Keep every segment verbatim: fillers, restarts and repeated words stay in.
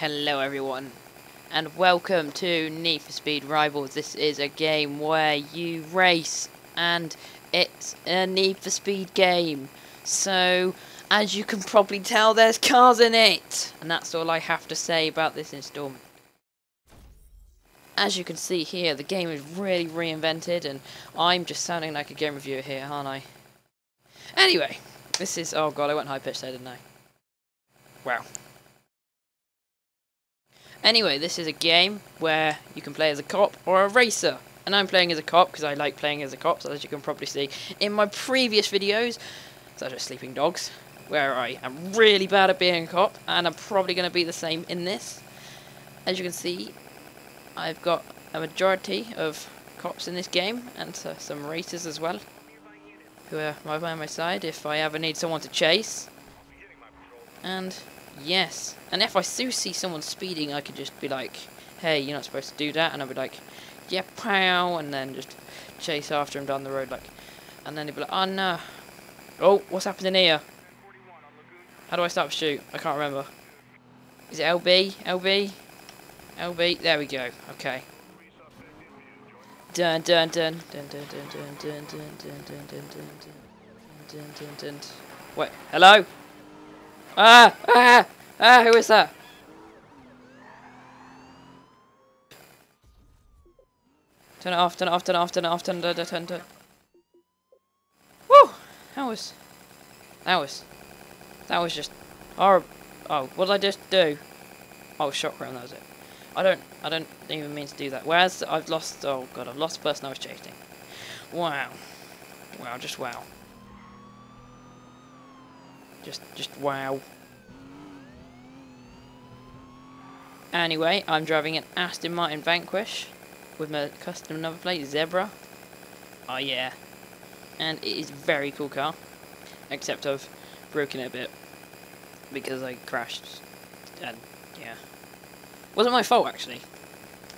Hello everyone, and welcome to Need for Speed Rivals. This is a game where you race, and it's a Need for Speed game. So, as you can probably tell, there's cars in it! And that's all I have to say about this installment. As you can see here, the game is really reinvented, and I'm just sounding like a game reviewer here, aren't I? Anyway, this is... oh god, I went high-pitched there, didn't I? Wow. Anyway, this is a game where you can play as a cop or a racer. And I'm playing as a cop because I like playing as a cop, so as you can probably see in my previous videos, such as Sleeping Dogs, where I am really bad at being a cop, and I'm probably going to be the same in this. As you can see, I've got a majority of cops in this game, and so some racers as well, who are right by my side if I ever need someone to chase. And... yes, and if I do see someone speeding, I could just be like, hey, you're not supposed to do that, and I'd be like, yeah, pow, and then just chase after him down the road, like, and then they'd be like, oh no, oh, what's happening here? How do I start to shoot? I can't remember. Is it L B? L B? L B? There we go, okay. Dun dun dun dun dun dun dun dun dun dun dun dun dun dun dun. Wait, hello? Ah! Ah! Ah! Who is that? Turn it off, turn it off, turn it off, turn it off, turn it off, turn it off. Woo! That was... That was... That was just... horrible. Oh, what did I just do? Oh, shock round, that was it. I don't... I don't even mean to do that. Where's... the, I've lost... oh god, I've lost the person I was chasing. Wow. Wow, just wow. Just, just wow. Anyway, I'm driving an Aston Martin Vanquish with my custom number plate, Zebra. Oh yeah. And it is a very cool car. Except I've broken it a bit. Because I crashed. And, yeah. Wasn't my fault, actually.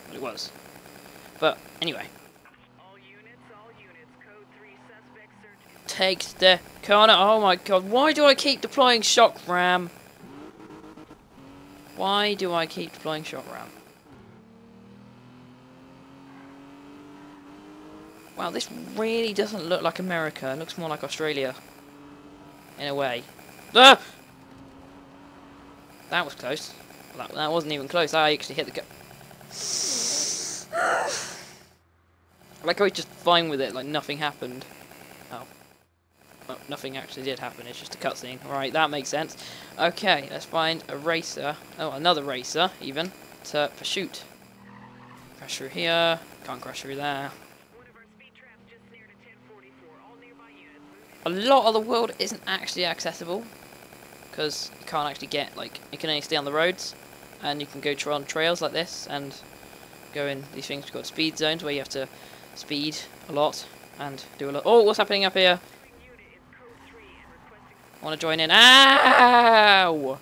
But it was. But, anyway. All units, all units. Code three suspect search. Takes the... Connor, oh my god, why do I keep deploying shock ram? Why do I keep deploying shock ram? Wow, this really doesn't look like America, it looks more like Australia. In a way. Ah! That was close. That, that wasn't even close, I actually hit the car. Like I was just fine with it, like nothing happened. Oh. Well, nothing actually did happen, it's just a cutscene. Alright, that makes sense. Okay, let's find a racer. Oh, another racer, even. To pursuit. Crash through here. Can't crash through there. A lot of the world isn't actually accessible. Because you can't actually get, like, you can only stay on the roads. And you can go on trails like this. And go in these things called speed zones, where you have to speed a lot. And do a lot. Oh, what's happening up here? I want to join in. Ow!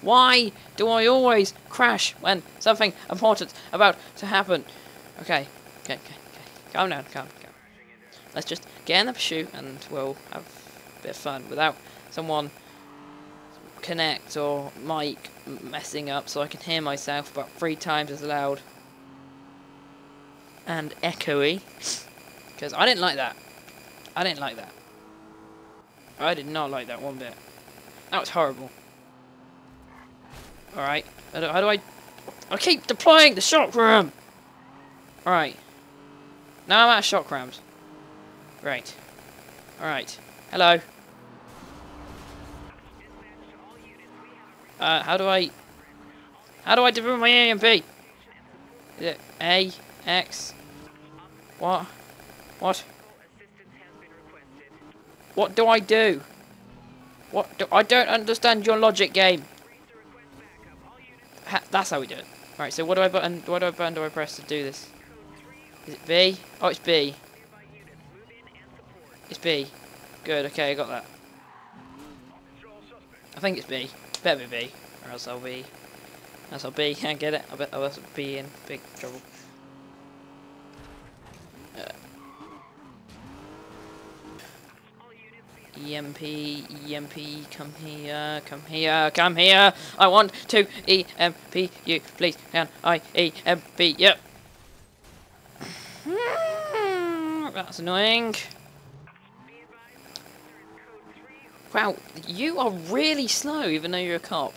Why do I always crash when something important about to happen? Okay, okay, okay, okay. Calm down, calm, calm. Let's just get in the pursuit and we'll have a bit of fun without someone connect or mic messing up, so I can hear myself about three times as loud and echoey. Because I didn't like that. I didn't like that. I did not like that one bit. That was horrible. Alright. How do, how do I... I keep deploying the shock ram! Alright. Now I'm out of shock rams. Great. Alright. Hello. Uh, how do I... How do I deliver my A and B? Is it A? X? What? What? What do I do? What do I don't understand your logic, game. Ha, that's how we do it. Alright, so what do I button what do I button do I press to do this? Is it B? Oh, it's B. It's B. Good, okay, I got that. I think it's B. Better be B. Or else I'll be else I'll be can't get it. I bet I'll be in big trouble. E M P, E M P, come here, come here, come here. I want to E M P you, please. Can I E M P you? That's annoying. Wow, you are really slow, even though you're a cop.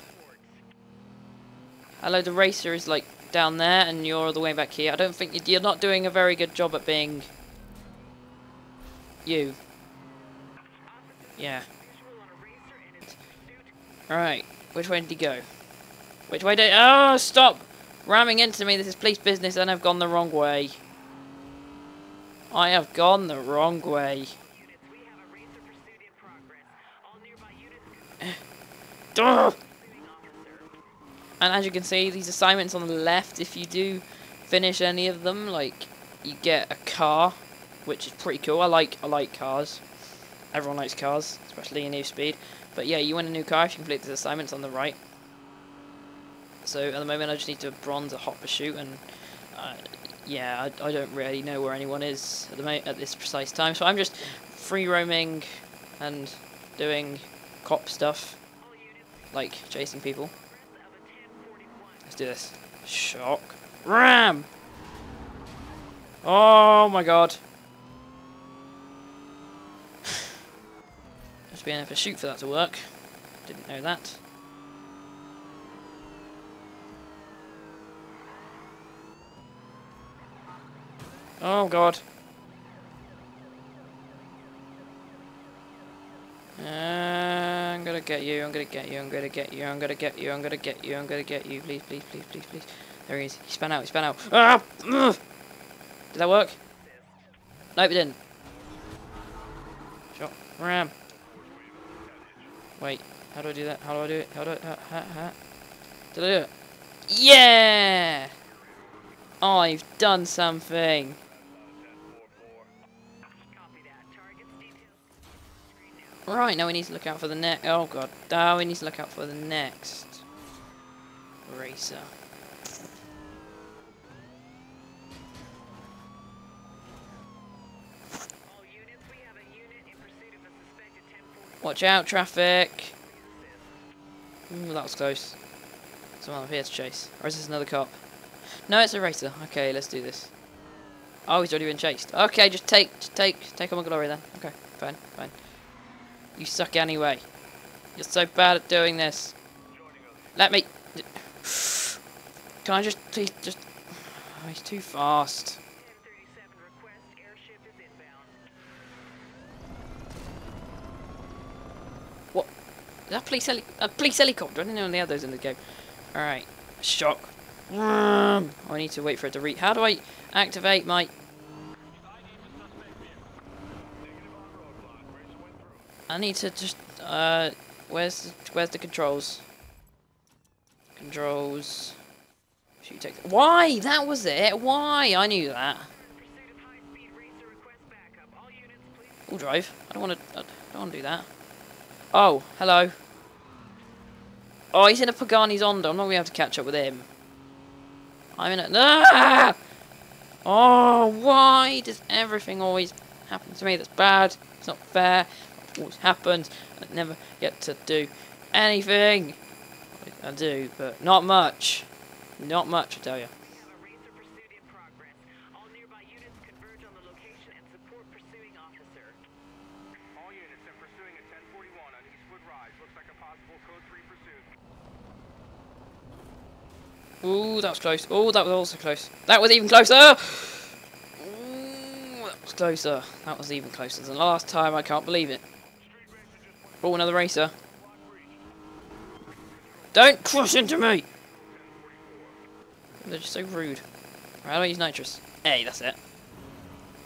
Hello, the racer is like down there, and you're all the way back here. I don't think you're not doing a very good job at being you. Yeah. Alright, which way did he go? Which way did. Oh, stop! Ramming into me, this is police business, and I've gone the wrong way. I have gone the wrong way. And as you can see, these assignments on the left, if you do finish any of them, like, you get a car, which is pretty cool. I like I like cars. Everyone likes cars, especially in Need for Speed. But yeah, you win a new car if you complete these assignments on the right. So at the moment I just need to bronze a hot pursuit, and uh, yeah, I, I don't really know where anyone is at, the mo at this precise time. So I'm just free roaming and doing cop stuff, like chasing people. Let's do this. Shock. Ram! Oh my god. Must be in a pursuit for that to work. Didn't know that. Oh god. Uh, I'm gonna get you, I'm gonna get you, I'm gonna get you, I'm gonna get you, I'm gonna get you, I'm gonna get you, please, please, please, please, please. There he is. He spun out, he spun out. Ah! Ugh! Did that work? Nope, it didn't. Shot. Ram. Wait, how do I do that? How do I do it? How do I... Ha, ha, ha. Did I do it? Yeah! I've done something. Right, now we need to look out for the next... Oh, God. Oh, we need to look out for the next racer. Watch out, traffic. Ooh, that was close. Someone up here to chase. Or is this another cop? No, it's a racer. Okay, let's do this. Oh, he's already been chased. Okay, just take, just take, take on my glory then. Okay, fine, fine. You suck anyway. You're so bad at doing this. Let me... Can I just, please, just... Oh, he's too fast. Is that a police, heli a police helicopter? I didn't know any others in the game. Alright. Shock. I need to wait for it to reach. How do I activate my... I need to just... Uh, where's the, where's the controls? Controls... Should you take the Why? That was it? Why? I knew that. We'll drive. I don't want to... I don't want to do that. Oh, hello. Oh, he's in a Pagani Zonda. I'm not going to be able to catch up with him. I'm in a... Ah! Oh, why does everything always happen to me that's bad? It's not fair. It always happens. I never get to do anything. I do, but not much. Not much, I tell you. Ooh, that was close. Ooh, that was also close. That was even closer! Ooh, that was closer. That was even closer than last time. I can't believe it. Oh, another racer. Don't crush into me! They're just so rude. Right, I don't use nitrous. Hey, that's it.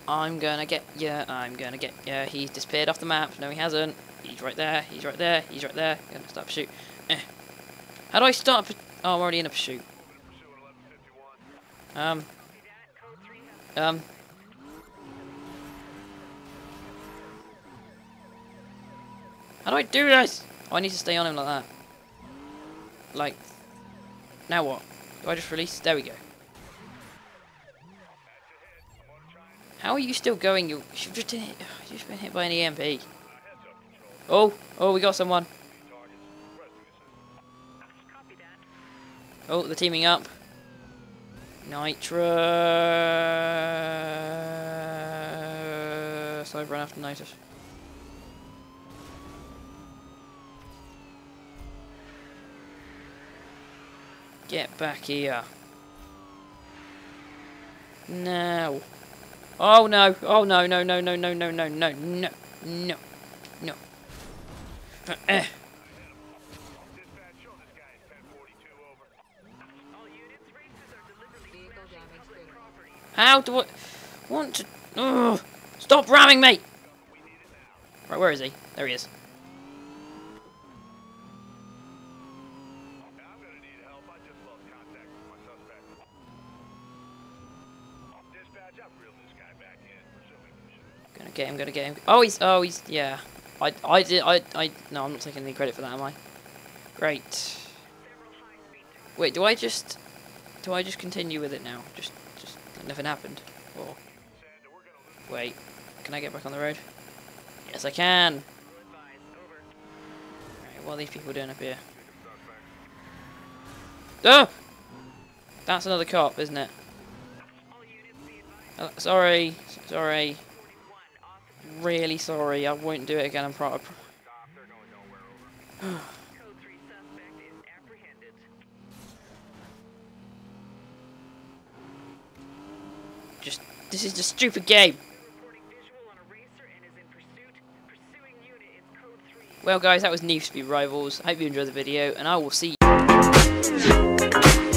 I'm gonna get ya. I'm gonna get ya. He's disappeared off the map. No, he hasn't. He's right there. He's right there. He's right there. I'm gonna start a shoot. Eh. How do I start a... Oh, I'm already in a pursuit. Um. Um. How do I do this? Oh, I need to stay on him like that. Like. Now what? Do I just release? There we go. How are you still going? You've just been hit, you've just been hit by an E M P. Oh, oh, we got someone. Oh, they're teaming up. Nitro. So I've run after Nitro. Get back here. No. Oh no. Oh no, no, no, no, no, no, no, no, no, no, no. Uh, eh. How do I want to... Ugh. Stop ramming me! Right, where is he? There he is. Gonna get him, gonna get him. Oh, he's... Oh, he's... Yeah. I... I did... I... I... No, I'm not taking any credit for that, am I? Great. Wait, do I just... Do I just continue with it now? Just... Nothing happened. Or wait, can I get back on the road? Yes, I can. Right, what are these people doing up here? Oh, that's another cop, isn't it? Oh, sorry, sorry. Really sorry. I won't do it again. I'm proud. Just this is the stupid game. Well guys, that was Need for Speed Rivals. I hope you enjoyed the video and I will see you.